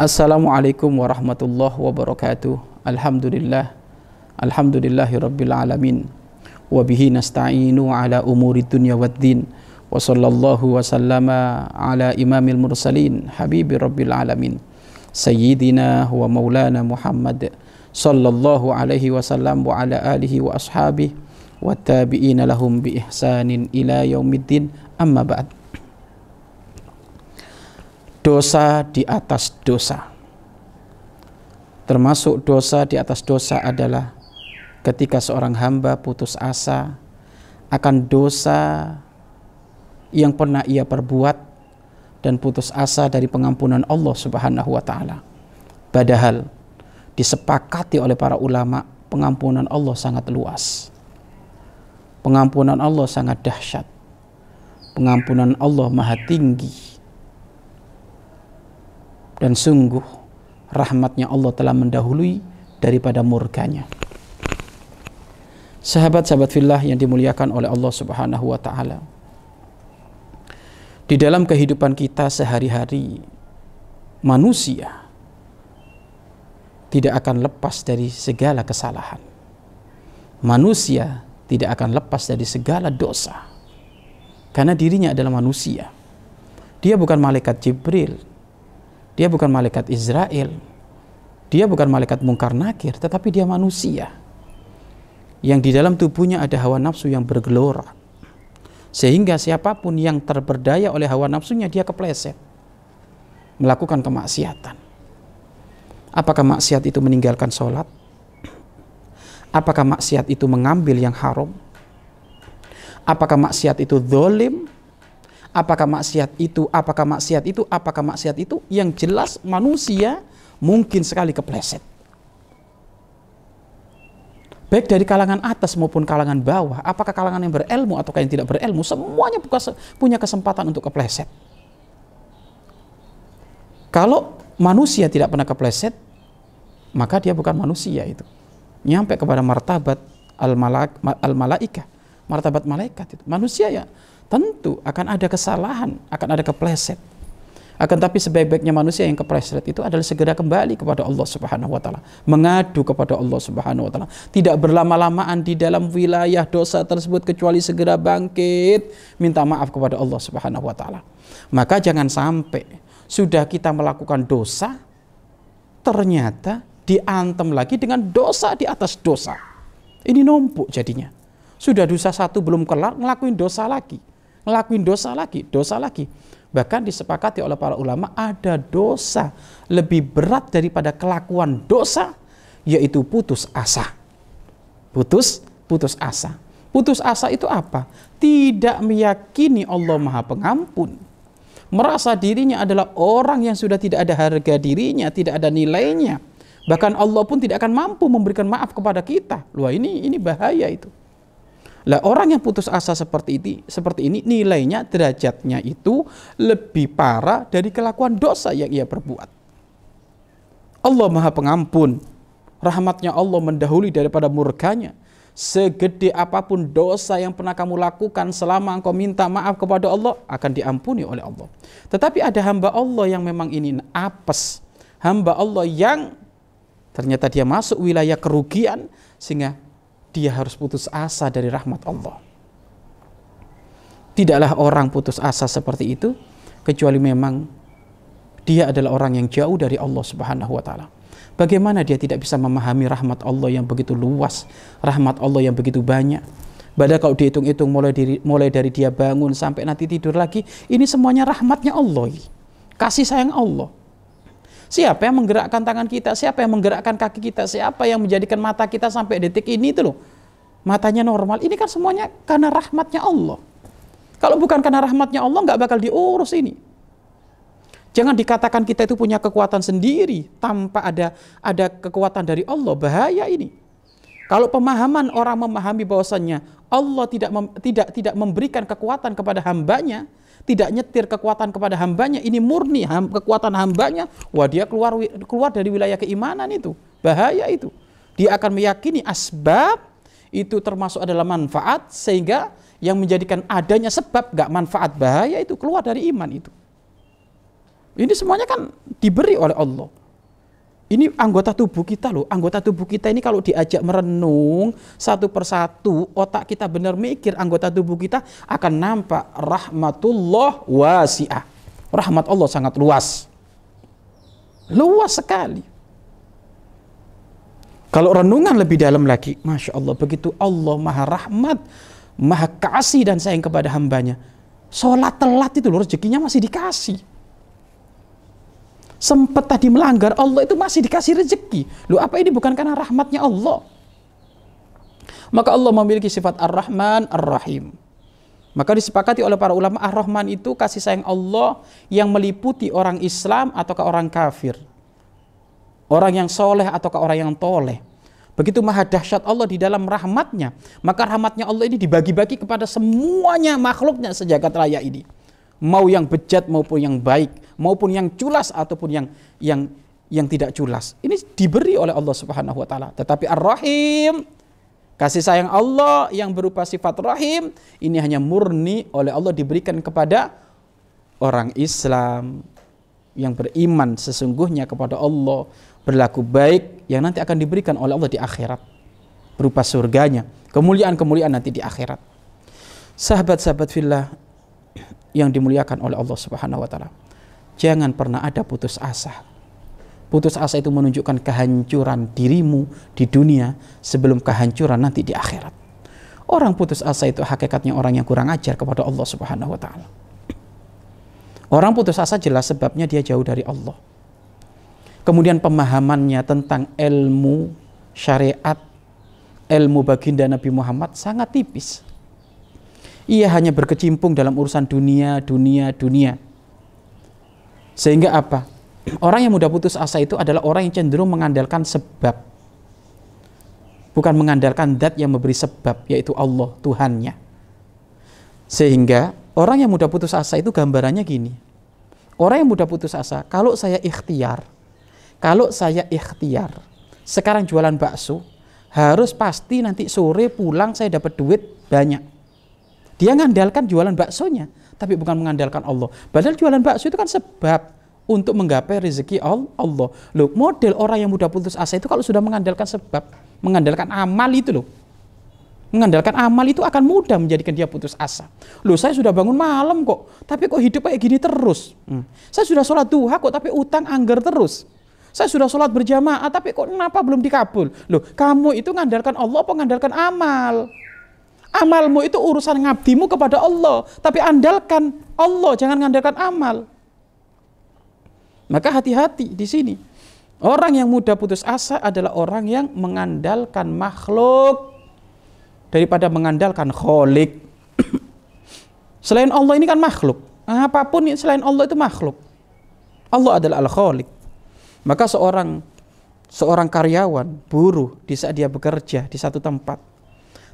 Assalamualaikum warahmatullahi wabarakatuh. Alhamdulillah, alhamdulillahirabbil alamin. Wa bihi nasta'inu ala umuri dunya waddin. Wa sallallahu wa sallama ala imamil mursalin habibi rabbil alamin. Sayyidina wa maulana Muhammad sallallahu alaihi wasallam wa ala alihi wa ashabihi wa tabi'ina lahum bi ihsanin ila yaumiddin. Amma ba'd. Dosa di atas dosa. Termasuk dosa di atas dosa adalah ketika seorang hamba putus asa akan dosa yang pernah ia perbuat dan putus asa dari pengampunan Allah Subhanahu wa taala. Padahal disepakati oleh para ulama pengampunan Allah sangat luas. Pengampunan Allah sangat dahsyat. Pengampunan Allah maha tinggi. Dan sungguh rahmatnya Allah telah mendahului daripada murkanya. Sahabat-sahabat fillah yang dimuliakan oleh Allah Subhanahu wa taala. Di dalam kehidupan kita sehari-hari, manusia tidak akan lepas dari segala kesalahan. Manusia tidak akan lepas dari segala dosa. Karena dirinya adalah manusia. Dia bukan malaikat Jibril. Dia bukan malaikat Israel, dia bukan malaikat mungkar nakir, tetapi dia manusia yang di dalam tubuhnya ada hawa nafsu yang bergelora, sehingga siapapun yang terberdaya oleh hawa nafsunya dia kepleset melakukan kemaksiatan. Apakah maksiat itu meninggalkan sholat? Apakah maksiat itu mengambil yang haram? Apakah maksiat itu zalim? Apakah maksiat itu? Yang jelas manusia mungkin sekali kepleset. Baik dari kalangan atas maupun kalangan bawah, apakah kalangan yang berilmu atau yang tidak berilmu, semuanya punya kesempatan untuk kepleset. Kalau manusia tidak pernah kepleset, maka dia bukan manusia itu. Nyampe kepada martabat al-malaikah, martabat malaikat itu. Manusia ya tentu akan ada kesalahan, akan ada kepleset. Akan tapi sebaik-baiknya manusia yang kepleset itu adalah segera kembali kepada Allah Subhanahu wa taala, mengadu kepada Allah Subhanahu wa taala. Tidak berlama-lamaan di dalam wilayah dosa tersebut kecuali segera bangkit, minta maaf kepada Allah Subhanahu wa taala. Maka jangan sampai sudah kita melakukan dosa ternyata diantem lagi dengan dosa di atas dosa. Ini numpuk jadinya. Sudah dosa satu belum kelar, ngelakuin dosa lagi. Ngelakuin dosa lagi. Bahkan disepakati oleh para ulama ada dosa lebih berat daripada kelakuan dosa, yaitu putus asa. Putus asa. Putus asa itu apa? Tidak meyakini Allah Maha Pengampun. Merasa dirinya adalah orang yang sudah tidak ada harga dirinya, tidak ada nilainya. Bahkan Allah pun tidak akan mampu memberikan maaf kepada kita. Wah, ini bahaya itu. Lah orang yang putus asa seperti ini nilainya, derajatnya itu lebih parah dari kelakuan dosa yang ia perbuat. Allah Maha Pengampun, rahmatnya Allah mendahului daripada murkanya. Segede apapun dosa yang pernah kamu lakukan selama engkau minta maaf kepada Allah akan diampuni oleh Allah. Tetapi ada hamba Allah yang memang ini apes, hamba Allah yang ternyata dia masuk wilayah kerugian sehingga dia harus putus asa dari rahmat Allah. Tidaklah orang putus asa seperti itu kecuali memang dia adalah orang yang jauh dari Allah Subhanahu wa taala. Bagaimana dia tidak bisa memahami rahmat Allah yang begitu luas, rahmat Allah yang begitu banyak. Padahal kalau dihitung-hitung mulai dari dia bangun sampai nanti tidur lagi, ini semuanya rahmatnya Allah. Kasih sayang Allah. Siapa yang menggerakkan tangan kita? Siapa yang menggerakkan kaki kita? Siapa yang menjadikan mata kita sampai detik ini itu loh? Matanya normal. Ini kan semuanya karena rahmatnya Allah. Kalau bukan karena rahmatnya Allah, nggak bakal diurus ini. Jangan dikatakan kita itu punya kekuatan sendiri tanpa ada kekuatan dari Allah. Bahaya ini. Kalau pemahaman orang memahami bahwasannya Allah tidak memberikan kekuatan kepada hambanya, tidak nyetir kekuatan kepada hambanya, ini murni kekuatan hambanya, wah dia keluar dari wilayah keimanan itu. Bahaya itu. Dia akan meyakini asbab itu termasuk adalah manfaat, sehingga yang menjadikan adanya sebab gak manfaat. Bahaya itu, keluar dari iman itu. Ini semuanya kan diberi oleh Allah. Ini anggota tubuh kita loh. Anggota tubuh kita ini kalau diajak merenung satu persatu, otak kita benar mikir, anggota tubuh kita akan nampak rahmatullah wasi'ah. Rahmat Allah sangat luas. Luas sekali. Kalau renungan lebih dalam lagi, Masya Allah, begitu Allah maha rahmat, maha kasih dan sayang kepada hambanya. Sholat telat itu loh, rezekinya masih dikasih. Sempet tadi melanggar, Allah itu masih dikasih rezeki. Loh, apa ini bukan karena rahmatnya Allah? Maka Allah memiliki sifat Ar-Rahman, Ar-Rahim. Maka disepakati oleh para ulama, Ar-Rahman itu kasih sayang Allah yang meliputi orang Islam ataukah orang kafir. Orang yang soleh ataukah orang yang toleh. Begitu maha dahsyat Allah di dalam rahmatnya. Maka rahmatnya Allah ini dibagi-bagi kepada semuanya makhluknya sejagat raya ini. Mau yang bejat maupun yang baik. Maupun yang culas ataupun yang tidak culas. Ini diberi oleh Allah Subhanahu wa ta'ala. Tetapi Ar-Rahim, kasih sayang Allah yang berupa sifat rahim. Ini hanya murni oleh Allah diberikan kepada orang Islam. Yang beriman sesungguhnya kepada Allah. Berlaku baik yang nanti akan diberikan oleh Allah di akhirat berupa surganya, kemuliaan-kemuliaan nanti di akhirat. Sahabat-sahabat fillah yang dimuliakan oleh Allah Subhanahu wa taala, jangan pernah ada putus asa. Putus asa itu menunjukkan kehancuran dirimu di dunia sebelum kehancuran nanti di akhirat. Orang putus asa itu hakikatnya orang yang kurang ajar kepada Allah Subhanahu wa taala. Orang putus asa jelas sebabnya dia jauh dari Allah. Kemudian pemahamannya tentang ilmu syariat, ilmu baginda Nabi Muhammad sangat tipis. Ia hanya berkecimpung dalam urusan dunia. Sehingga apa? Orang yang mudah putus asa itu adalah orang yang cenderung mengandalkan sebab. Bukan mengandalkan zat yang memberi sebab, yaitu Allah, Tuhannya. Sehingga orang yang mudah putus asa itu gambarannya gini. Orang yang mudah putus asa, kalau saya ikhtiar, sekarang jualan bakso, harus pasti nanti sore pulang saya dapat duit banyak. Dia mengandalkan jualan baksonya, tapi bukan mengandalkan Allah. Padahal jualan bakso itu kan sebab untuk menggapai rezeki Allah. Loh, model orang yang mudah putus asa itu kalau sudah mengandalkan sebab, mengandalkan amal itu loh. Mengandalkan amal itu akan mudah menjadikan dia putus asa. Loh, saya sudah bangun malam kok, tapi kok hidup kayak gini terus. Saya sudah sholat duha kok, tapi utang anggar terus. Saya sudah sholat berjamaah, tapi kok kenapa belum dikabul. Loh, kamu itu mengandalkan Allah apa mengandalkan amal? Amalmu itu urusan ngabdimu kepada Allah, tapi andalkan Allah, jangan mengandalkan amal. Maka hati-hati di sini. Orang yang mudah putus asa adalah orang yang mengandalkan makhluk daripada mengandalkan kholik. Selain Allah ini kan makhluk. Apapun selain Allah itu makhluk. Allah adalah al-kholik. Maka seorang karyawan, buruh, di saat dia bekerja di satu tempat,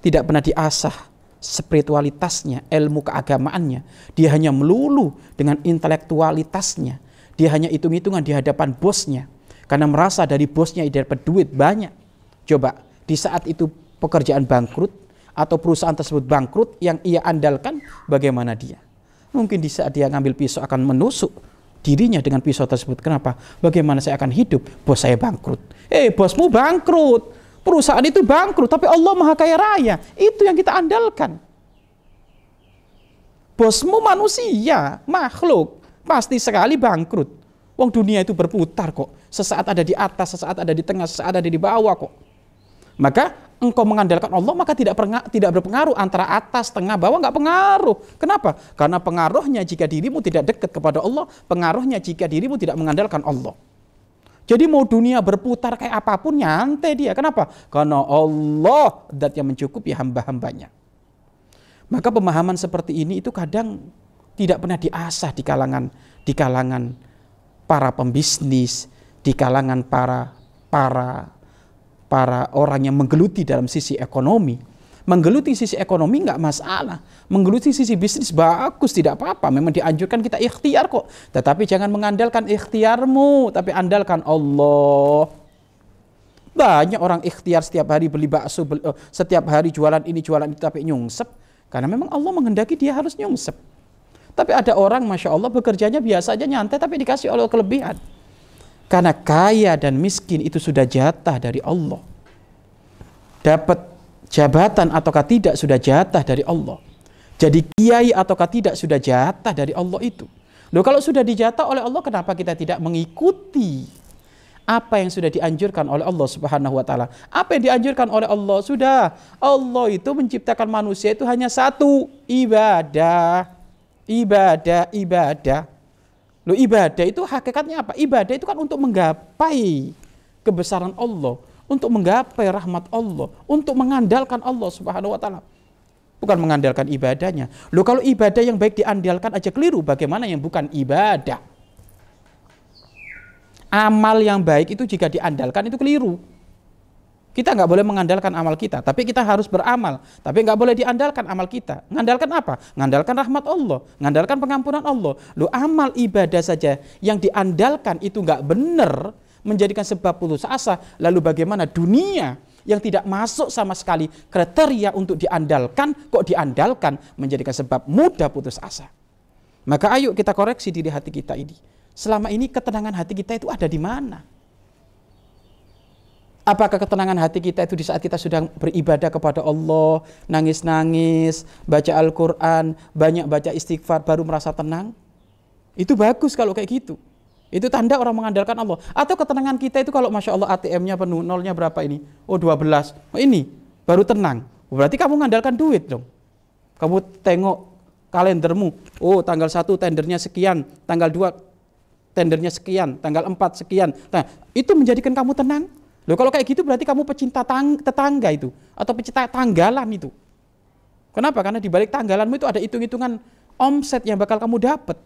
tidak pernah diasah spiritualitasnya, ilmu keagamaannya. Dia hanya melulu dengan intelektualitasnya. Dia hanya hitung-hitungan di hadapan bosnya. Karena merasa dari bosnya dapat duit banyak. Coba, di saat itu pekerjaan bangkrut atau perusahaan tersebut bangkrut, yang ia andalkan bagaimana dia? Mungkin di saat dia ngambil pisau akan menusuk dirinya dengan pisau tersebut. Kenapa? Bagaimana saya akan hidup? Bos saya bangkrut. Bosmu bangkrut. Perusahaan itu bangkrut, tapi Allah maha kaya raya. Itu yang kita andalkan. Bosmu manusia, makhluk. Pasti sekali bangkrut. Wong dunia itu berputar kok. Sesaat ada di atas, sesaat ada di tengah, sesaat ada di bawah kok. Maka engkau mengandalkan Allah, maka tidak berpengaruh antara atas, tengah, bawah, nggak pengaruh. Kenapa? Karena pengaruhnya jika dirimu tidak dekat kepada Allah, pengaruhnya jika dirimu tidak mengandalkan Allah. Jadi mau dunia berputar kayak apapun, nyantai dia. Kenapa? Karena Allah zat yang mencukupi hamba-hambanya. Maka pemahaman seperti ini itu kadang tidak pernah diasah di kalangan para pembisnis, di kalangan para orang yang menggeluti dalam sisi ekonomi. Menggeluti sisi ekonomi nggak masalah. Menggeluti sisi bisnis bagus, tidak apa-apa. Memang dianjurkan kita ikhtiar kok. Tetapi jangan mengandalkan ikhtiarmu, tapi andalkan Allah. Banyak orang ikhtiar setiap hari beli bakso, setiap hari jualan ini, jualan itu, tapi nyungsep. Karena memang Allah menghendaki dia harus nyungsep. Tapi ada orang, Masya Allah, bekerjanya biasa aja, nyantai, tapi dikasih Allah kelebihan. Karena kaya dan miskin itu sudah jatah dari Allah. Dapat jabatan ataukah tidak sudah jatah dari Allah. Jadi kiai ataukah tidak sudah jatah dari Allah itu. Loh, kalau sudah dijatah oleh Allah, kenapa kita tidak mengikuti apa yang sudah dianjurkan oleh Allah Subhanahu wa Ta'ala? Apa yang dianjurkan oleh Allah? Sudah, Allah itu menciptakan manusia itu hanya satu, ibadah. Ibadah. Loh, ibadah itu hakikatnya apa? Ibadah itu kan untuk menggapai kebesaran Allah, untuk menggapai rahmat Allah, untuk mengandalkan Allah Subhanahu wa Ta'ala. Bukan mengandalkan ibadahnya. Loh, kalau ibadah yang baik diandalkan aja keliru, bagaimana yang bukan ibadah? Amal yang baik itu jika diandalkan itu keliru. Kita nggak boleh mengandalkan amal kita, tapi kita harus beramal. Tapi nggak boleh diandalkan amal kita. Ngandalkan apa? Ngandalkan rahmat Allah, ngandalkan pengampunan Allah. Loh, amal ibadah saja yang diandalkan itu nggak benar, menjadikan sebab putus asa. Lalu bagaimana dunia yang tidak masuk sama sekali kriteria untuk diandalkan, kok diandalkan, menjadikan sebab mudah putus asa. Maka ayo kita koreksi diri hati kita ini. Selama ini ketenangan hati kita itu ada di mana? Apakah ketenangan hati kita itu di saat kita sudah beribadah kepada Allah, nangis-nangis, baca Al-Quran, banyak baca istighfar, baru merasa tenang? Itu bagus kalau kayak gitu. Itu tanda orang mengandalkan Allah. Atau ketenangan kita itu kalau Masya Allah ATM-nya penuh, nolnya berapa ini? Oh 12, oh ini baru tenang. Berarti kamu mengandalkan duit dong. Kamu tengok kalendermu, oh tanggal 1 tendernya sekian, tanggal 2 tendernya sekian, tanggal 4 sekian. Nah, itu menjadikan kamu tenang. Loh, kalau kayak gitu berarti kamu pecinta tetangga itu, atau pecinta tanggalan itu. Kenapa? Karena di balik tanggalanmu itu ada hitung-hitungan omset yang bakal kamu dapat.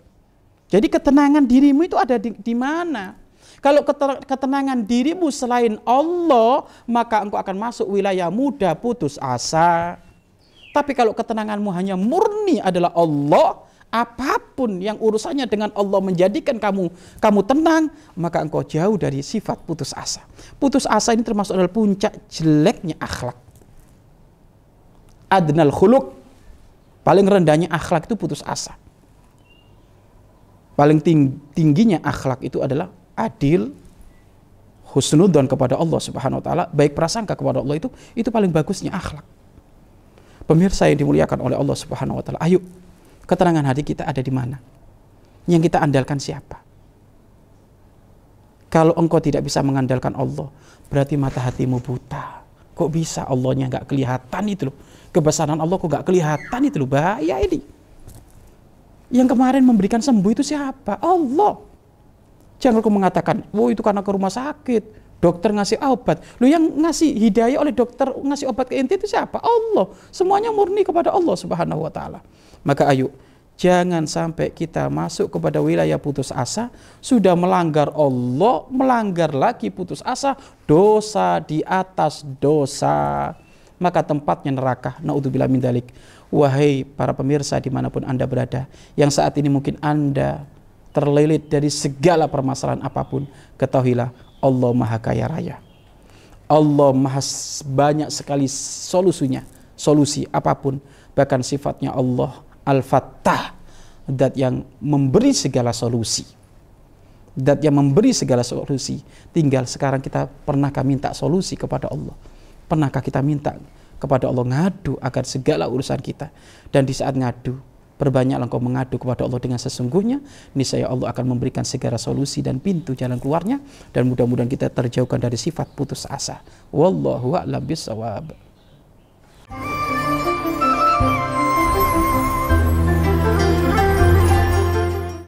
Jadi ketenangan dirimu itu ada di mana? Kalau ketenangan dirimu selain Allah, maka engkau akan masuk wilayah mudah putus asa. Tapi kalau ketenanganmu hanya murni adalah Allah, apapun yang urusannya dengan Allah menjadikan kamu tenang, maka engkau jauh dari sifat putus asa. Putus asa ini termasuk adalah puncak jeleknya akhlak. Adnal khuluq, paling rendahnya akhlak itu putus asa. Paling tingginya akhlak itu adalah adil, husnudzon kepada Allah Subhanahu wa Ta'ala, baik prasangka kepada Allah, itu paling bagusnya akhlak. Pemirsa yang dimuliakan oleh Allah Subhanahu wa Ta'ala, ayo, ketenangan hati kita ada di mana? Yang kita andalkan siapa? Kalau engkau tidak bisa mengandalkan Allah, berarti mata hatimu buta. Kok bisa Allahnya nggak kelihatan itu loh? Kebesaran Allah kok nggak kelihatan itu loh? Bahaya ini. Yang kemarin memberikan sembuh itu siapa? Allah. Jangan kau mengatakan, oh itu karena ke rumah sakit, dokter ngasih obat. Lu yang ngasih hidayah oleh dokter, ngasih obat ke inti itu siapa? Allah. Semuanya murni kepada Allah Subhanahu wa Ta'ala. Maka ayo, jangan sampai kita masuk kepada wilayah putus asa. Sudah melanggar Allah, melanggar lagi putus asa, dosa di atas dosa. Maka tempatnya neraka. Naudzubillah min dzalik. Wahai para pemirsa dimanapun Anda berada, yang saat ini mungkin Anda terlilit dari segala permasalahan apapun, ketahuilah Allah Maha Kaya Raya. Allah Maha banyak sekali solusinya, solusi apapun, bahkan sifatnya Allah Al-Fattah, zat yang memberi segala solusi. Zat yang memberi segala solusi. Tinggal sekarang kita pernahkah minta solusi kepada Allah? Pernahkah kita minta kepada Allah, ngadu agar segala urusan kita? Dan di saat ngadu, perbanyaklah engkau mengadu kepada Allah dengan sesungguhnya, niscaya Allah akan memberikan segala solusi dan pintu jalan keluarnya, dan mudah-mudahan kita terjauhkan dari sifat putus asa. Wallahu a'lam bishawab.